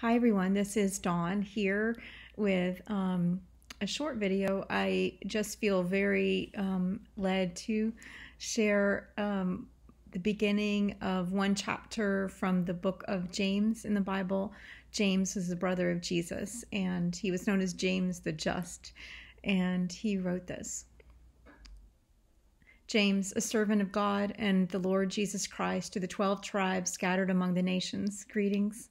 Hi everyone, this is Dawn here with a short video. I just feel very led to share the beginning of one chapter from the book of James in the Bible. James was the brother of Jesus, and he was known as James the Just, and he wrote this. James, a servant of God and the Lord Jesus Christ, to the 12 tribes scattered among the nations, greetings.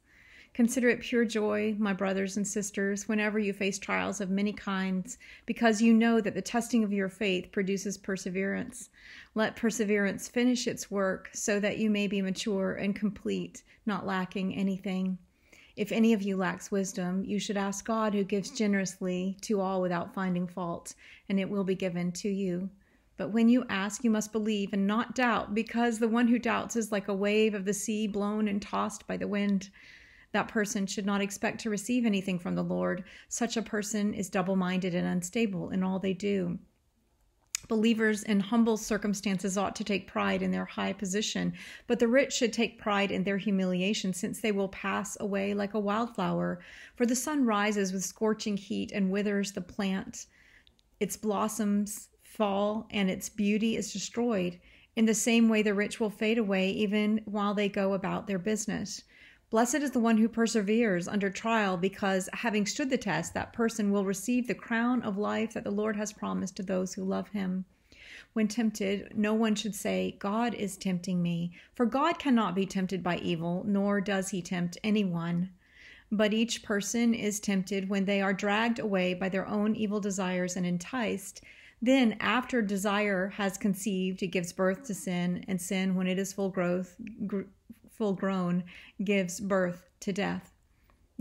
Consider it pure joy, my brothers and sisters, whenever you face trials of many kinds, because you know that the testing of your faith produces perseverance. Let perseverance finish its work, so that you may be mature and complete, not lacking anything. If any of you lacks wisdom, you should ask God, who gives generously to all without finding fault, and it will be given to you. But when you ask, you must believe and not doubt, because the one who doubts is like a wave of the sea blown and tossed by the wind. That person should not expect to receive anything from the Lord. Such a person is double-minded and unstable in all they do. Believers in humble circumstances ought to take pride in their high position, but the rich should take pride in their humiliation, since they will pass away like a wildflower. For the sun rises with scorching heat and withers the plant. Its blossoms fall and its beauty is destroyed. In the same way, the rich will fade away even while they go about their business. Blessed is the one who perseveres under trial, because having stood the test, that person will receive the crown of life that the Lord has promised to those who love him. When tempted, no one should say, God is tempting me, for God cannot be tempted by evil, nor does he tempt anyone. But each person is tempted when they are dragged away by their own evil desires and enticed. Then, after desire has conceived, it gives birth to sin, and sin, when it is full grown, gives birth to death.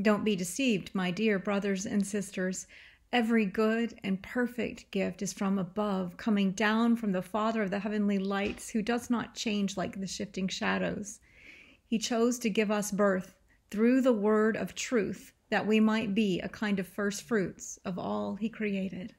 Don't be deceived, my dear brothers and sisters. Every good and perfect gift is from above, coming down from the Father of the heavenly lights, who does not change like the shifting shadows. He chose to give us birth through the word of truth, that we might be a kind of first fruits of all he created.